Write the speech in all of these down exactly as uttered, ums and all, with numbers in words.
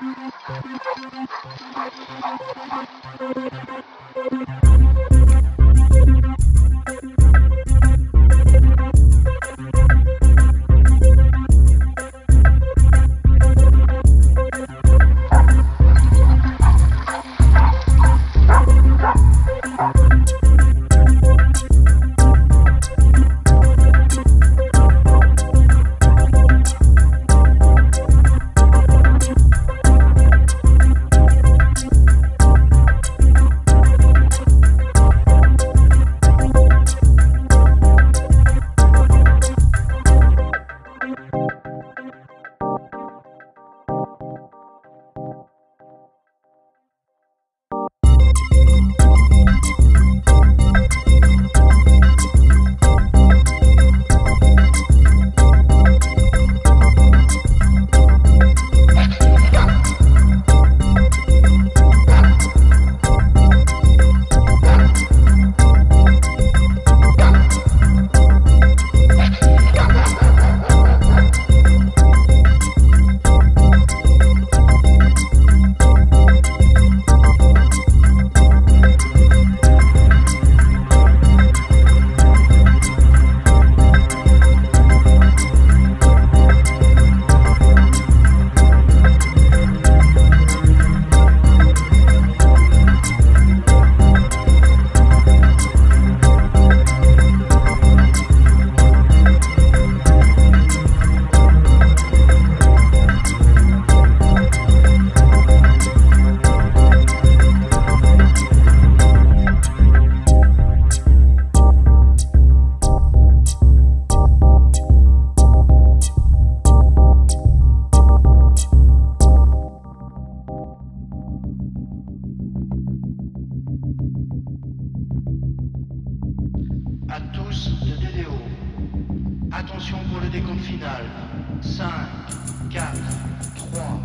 À tous de D D O. Attention pour le décompte final. cinq, quatre, trois,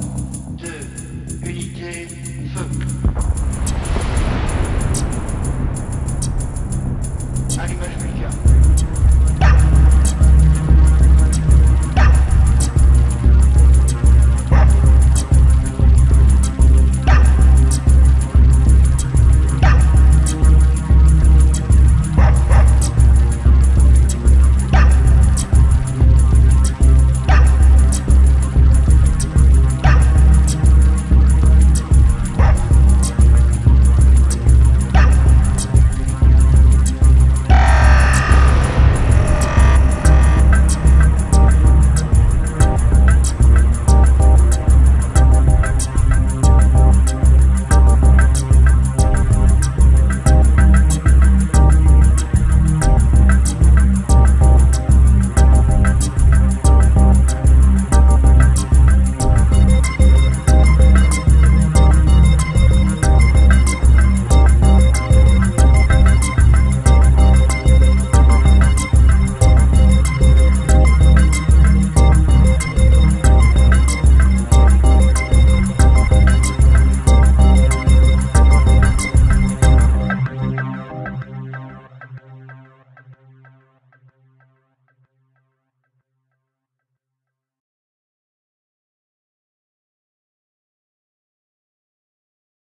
deux, unité, feu.